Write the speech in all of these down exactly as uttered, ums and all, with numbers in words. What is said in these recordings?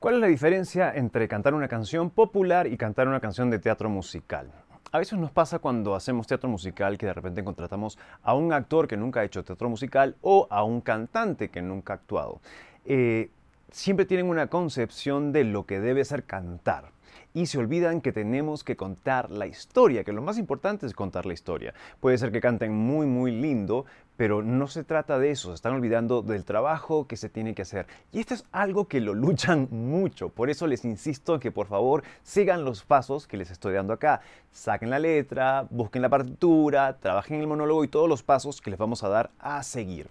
¿Cuál es la diferencia entre cantar una canción popular y cantar una canción de teatro musical? A veces nos pasa cuando hacemos teatro musical que de repente contratamos a un actor que nunca ha hecho teatro musical o a un cantante que nunca ha actuado. Eh, siempre tienen una concepción de lo que debe ser cantar y se olvidan que tenemos que contar la historia, que lo más importante es contar la historia. Puede ser que canten muy, muy lindo, pero no se trata de eso, se están olvidando del trabajo que se tiene que hacer. Y esto es algo que lo luchan mucho, por eso les insisto en que por favor sigan los pasos que les estoy dando acá. Saquen la letra, busquen la partitura, trabajen el monólogo y todos los pasos que les vamos a dar a seguir.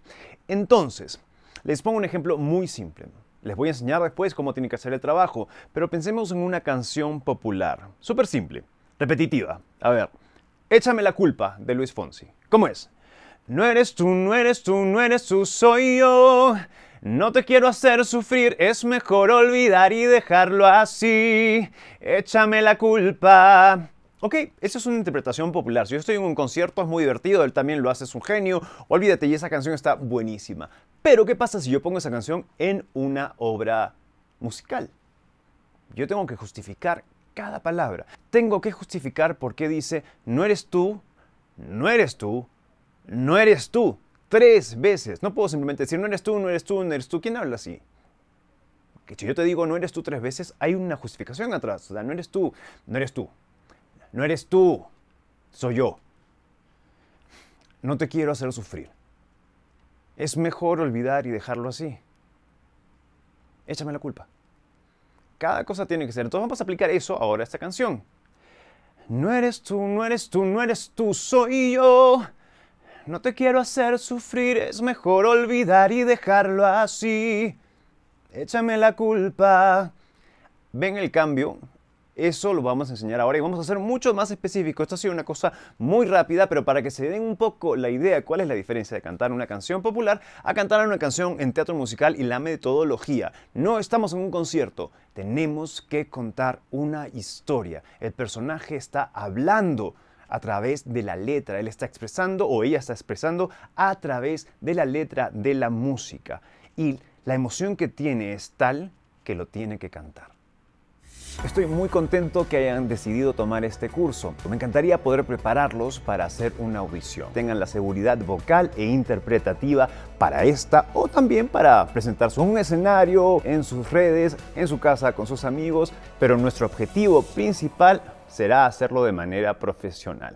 Entonces, les pongo un ejemplo muy simple. Les voy a enseñar después cómo tienen que hacer el trabajo, pero pensemos en una canción popular, súper simple, repetitiva. A ver, Échame la culpa de Luis Fonsi. ¿Cómo es? No eres tú, no eres tú, no eres tú, soy yo. No te quiero hacer sufrir, es mejor olvidar y dejarlo así. Échame la culpa. Ok, esa es una interpretación popular. Si yo estoy en un concierto es muy divertido, él también lo hace, es un genio. Olvídate, y esa canción está buenísima. Pero, ¿qué pasa si yo pongo esa canción en una obra musical? Yo tengo que justificar cada palabra. Tengo que justificar por qué dice no eres tú, no eres tú, no eres tú. Tres veces. No puedo simplemente decir no eres tú, no eres tú, no eres tú. ¿Quién habla así? Que si yo te digo no eres tú tres veces, hay una justificación atrás. O sea, no eres tú, no eres tú. No eres tú, soy yo. No te quiero hacer sufrir. Es mejor olvidar y dejarlo así. Échame la culpa. Cada cosa tiene que ser. Entonces vamos a aplicar eso ahora a esta canción. No eres tú, no eres tú, no eres tú, soy yo. No te quiero hacer sufrir, es mejor olvidar y dejarlo así. Échame la culpa. ¿Ven el cambio? Eso lo vamos a enseñar ahora y vamos a ser mucho más específicos. Esto ha sido una cosa muy rápida, pero para que se den un poco la idea de cuál es la diferencia de cantar una canción popular a cantar una canción en teatro musical y la metodología. No estamos en un concierto, tenemos que contar una historia. El personaje está hablando a través de la letra, él está expresando o ella está expresando a través de la letra de la música. Y la emoción que tiene es tal que lo tiene que cantar. Estoy muy contento que hayan decidido tomar este curso. Me encantaría poder prepararlos para hacer una audición. Tengan la seguridad vocal e interpretativa para esta o también para presentarse en un escenario, en sus redes, en su casa, con sus amigos. Pero nuestro objetivo principal será hacerlo de manera profesional.